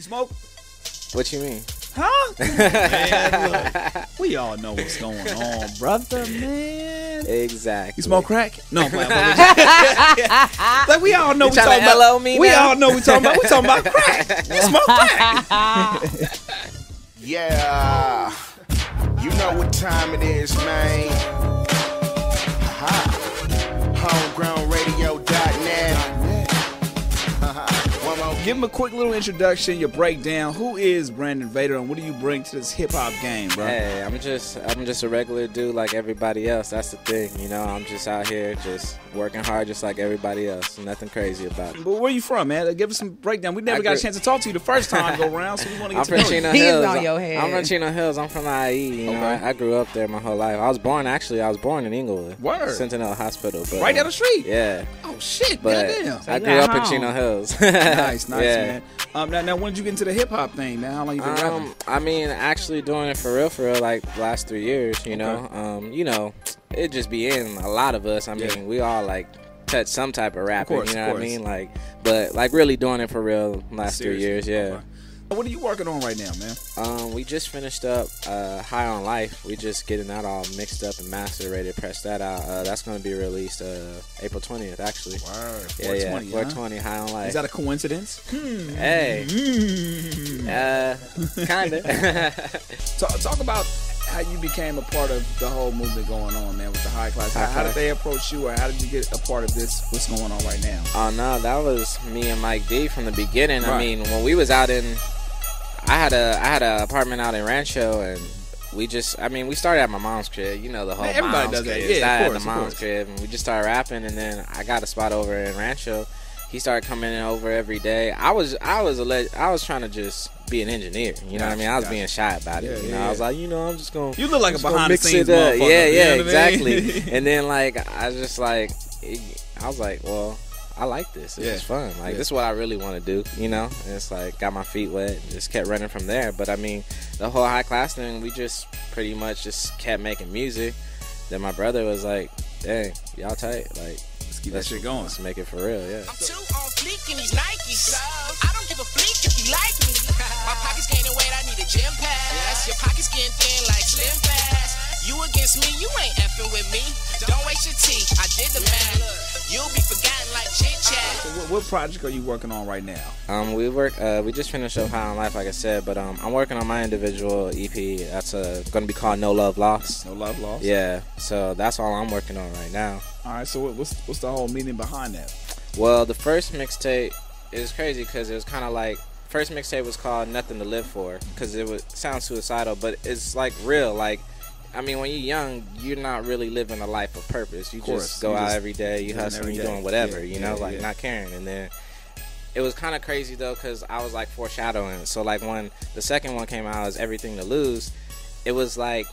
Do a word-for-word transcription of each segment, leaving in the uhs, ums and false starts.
You smoke? What you mean? Huh? Man, look, we all know what's going on, brother, man. Exactly. You smoke crack? No, man. Like we all know we talking about. Me we now? all know we talking about. We talking about crack. You smoke crack? Yeah. You know what time it is, man. Aha. homegrown radio dot net. Give him a quick little introduction, your breakdown. Who is Branden Vader, and what do you bring to this hip hop game, bro? Hey, I'm just, I'm just a regular dude like everybody else. That's the thing, you know. I'm just out here, just working hard, just like everybody else. Nothing crazy about it. But where you from, man? Give us some breakdown. We never I got a chance to talk to you the first time go around, so we want to get to know you. Chino Hills. On your head. I'm from Chino Hills. I'm from I E. You know, okay. I, I grew up there my whole life. I was born, actually, I was born in Inglewood. Word. Sentinel Hospital. But, right down the street. Yeah. Oh shit, but goddamn. So I grew up home. in Chino Hills. Nice. Nice, yeah. man. Um, now, now, when did you get into the hip hop thing, man? How long you been um, rapping? I mean, actually doing it for real, for real, like the last three years, you okay. know? Um, you know, it just be in a lot of us. I mean, yeah. we all, like, touch some type of rapping, of course, you know what I mean? Like, but, like, really doing it for real last Seriously? three years, yeah. Okay. What are you working on right now, man? Um, we just finished up uh, High On Life. We just getting that all mixed up and macerated, pressed that out. Uh, that's going to be released uh, April twentieth, actually. Word. Yeah, yeah, four twenty, huh? High On Life. Is that a coincidence? Hmm. Hey. Hmm. Uh, kind of. talk, talk about how you became a part of the whole movement going on, man, with the high class. High how, class. How did they approach you, or how did you get a part of this, what's going on right now? Oh, no, that was me and Mike D from the beginning. Right. I mean, when we was out in... I had a I had an apartment out in Rancho, and we just I mean we started at my mom's crib, you know, the whole Man, everybody mom's does that. Crib. Yeah, started of course, at the mom's crib, and we just started rapping, and then I got a spot over in Rancho. He started coming in over every day. I was I was alleged, I was trying to just be an engineer, you know what I mean? I was being shy about it. Yeah, you know, yeah. I was like, you know, I'm just gonna you look like a behind the scenes motherfucker. Yeah, yeah, you know exactly. I mean? And then like I just like it, I was like, well. I like this. This yeah. is fun. Like, yeah. this is what I really want to do, you know? And it's like, got my feet wet and just kept running from there. But, I mean, the whole high class thing, we just pretty much just kept making music. Then my brother was like, dang, y'all tight. Like, let's keep that shit going. Let's make it for real, yeah. I'm too on fleek in these Nikes. I don't give a fleek if you like me. My pocket's gaining weight, I need a gym pass. Your pocket's getting thin like Slim Fast. You against me, you ain't effing with me. Don't waste your tea, I did the math. You'll be forgotten like chit chat. So what, what project are you working on right now? Um, we work. Uh, we just finished up High On Life, like I said, but um, I'm working on my individual E P. That's uh, going to be called No Love Lost. No Love Lost. Yeah. So that's all I'm working on right now. All right. So what's what's the whole meaning behind that? Well, the first mixtape is crazy because it was kind of like. First mixtape was called Nothing to Live For because it was sounds suicidal, but it's like real, like. I mean, when you're young, you're not really living a life of purpose. You just go out every day, you hustling, you doing whatever, you know, like not caring. And then it was kind of crazy, though, because I was, like, foreshadowing. So, like, when the second one came out, it was Everything to Lose. It was, like,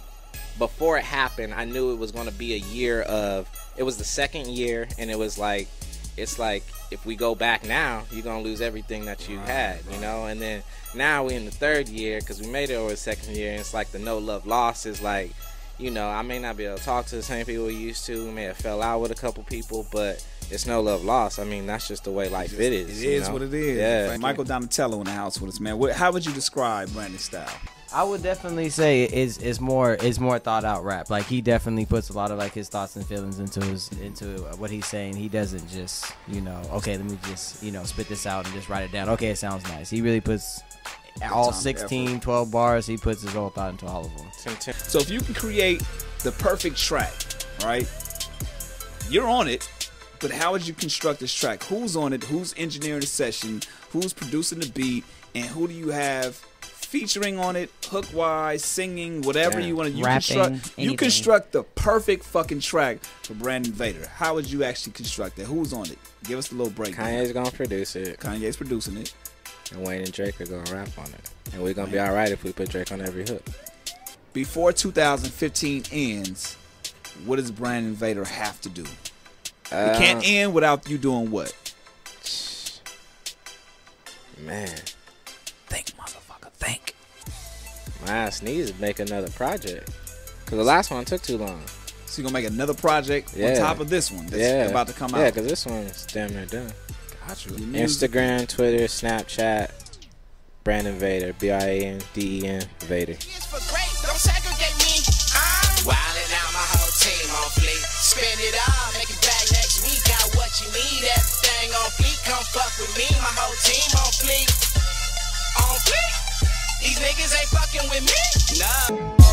before it happened, I knew it was going to be a year of, it was the second year, and it was, like, it's like if we go back now, you're going to lose everything that you right, had, right. you know? And then now we're in the third year because we made it over the second year, and it's like the no love loss is like, you know, I may not be able to talk to the same people we used to. We may have fell out with a couple people, but it's no love lost. I mean, that's just the way life it is. It is what it is. Yeah. Michael Donatello in the house with us, man. What, how would you describe Branden's style? I would definitely say it's it's more it's more thought out rap. Like he definitely puts a lot of like his thoughts and feelings into his into what he's saying. He doesn't just, you know, okay, let me just, you know, spit this out and just write it down. Okay, it sounds nice. He really puts all sixteen, twelve bars. He puts his whole thought into all of them. So if you can create the perfect track, right? You're on it. But how would you construct this track? Who's on it? Who's engineering the session? Who's producing the beat? And who do you have featuring on it, hook-wise, singing, whatever yeah. you want to, you Rapping, construct, you construct the perfect fucking track for Branden Vader. How would you actually construct that? Who's on it? Give us a little break. Kanye's gonna produce it. Kanye's producing it, and Wayne and Drake are gonna rap on it, and we're gonna Man. be all right if we put Drake on every hook. Before two thousand fifteen ends, what does Branden Vader have to do? Uh, it can't end without you doing what? Man, think, motherfucker. Think. My ass needs to make another project because the last one took too long. So you're gonna make another project yeah. on top of this one that's yeah. about to come yeah, out? Yeah, because this one's damn near done. Gotcha. Instagram, Twitter, Snapchat, Branden Vader, B R A N D E N Vader. Spend it all, make it back next week. Got what you need, everything on fleek. Come fuck with me, my whole team on fleek. On fleek? These niggas ain't fucking with me. No.